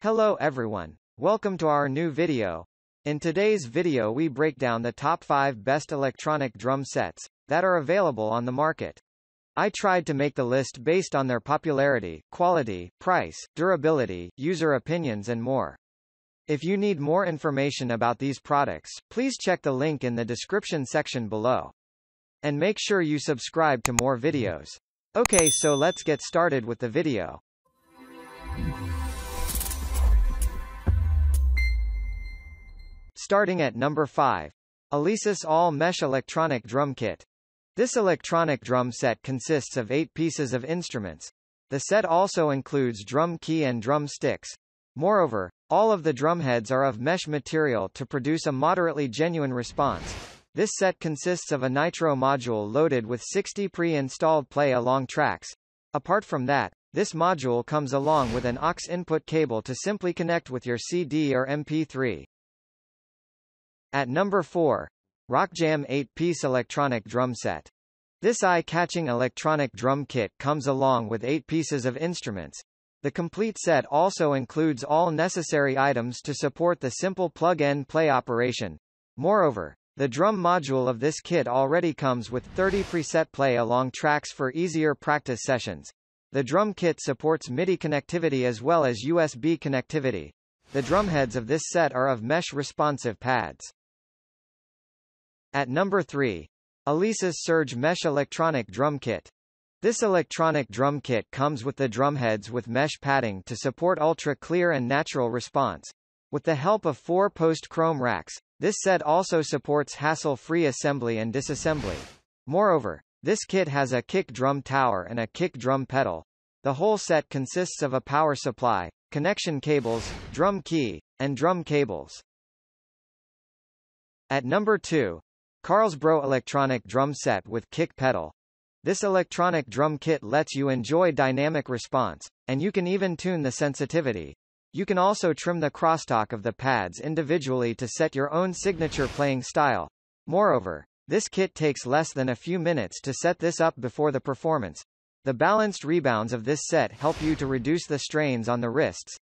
Hello everyone. Welcome to our new video. In today's video we break down the top 5 best electronic drum sets that are available on the market. I tried to make the list based on their popularity, quality, price, durability, user opinions and more. If you need more information about these products, please check the link in the description section below. And make sure you subscribe to more videos. Okay, so let's get started with the video. Starting at number 5. Alesis All-Mesh Electronic Drum Kit. This electronic drum set consists of 8 pieces of instruments. The set also includes drum key and drum sticks. Moreover, all of the drumheads are of mesh material to produce a moderately genuine response. This set consists of a Nitro module loaded with 60 pre-installed play-along tracks. Apart from that, this module comes along with an aux input cable to simply connect with your CD or MP3. At number 4. RockJam 8-piece electronic drum set. This eye-catching electronic drum kit comes along with 8 pieces of instruments. The complete set also includes all necessary items to support the simple plug-and-play operation. Moreover, the drum module of this kit already comes with 30 preset play-along tracks for easier practice sessions. The drum kit supports MIDI connectivity as well as USB connectivity. The drumheads of this set are of mesh-responsive pads. At number 3. Alesis Surge Mesh Electronic Drum Kit. This electronic drum kit comes with the drumheads with mesh padding to support ultra-clear and natural response. With the help of 4 post-chrome racks, this set also supports hassle-free assembly and disassembly. Moreover, this kit has a kick drum tower and a kick drum pedal. The whole set consists of a power supply, connection cables, drum key, and drum cables. At number 2. Carlsbro electronic drum set with kick pedal. This electronic drum kit lets you enjoy dynamic response, and you can even tune the sensitivity. You can also trim the crosstalk of the pads individually to set your own signature playing style. Moreover, this kit takes less than a few minutes to set this up before the performance. The balanced rebounds of this set help you to reduce the strains on the wrists.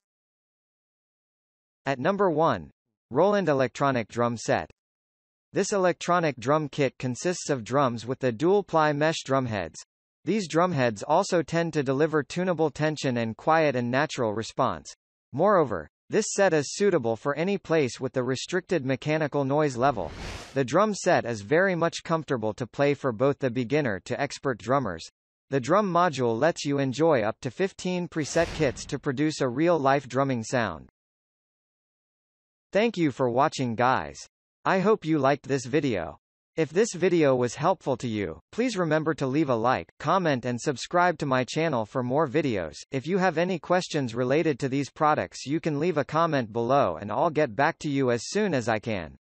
At number 1. Roland electronic drum set. This electronic drum kit consists of drums with the dual-ply mesh drumheads. These drumheads also tend to deliver tunable tension and quiet and natural response. Moreover, this set is suitable for any place with the restricted mechanical noise level. The drum set is very much comfortable to play for both the beginner to expert drummers. The drum module lets you enjoy up to 15 preset kits to produce a real-life drumming sound. Thank you for watching, guys. I hope you liked this video. If this video was helpful to you, please remember to leave a like, comment and subscribe to my channel for more videos. If you have any questions related to these products, you can leave a comment below and I'll get back to you as soon as I can.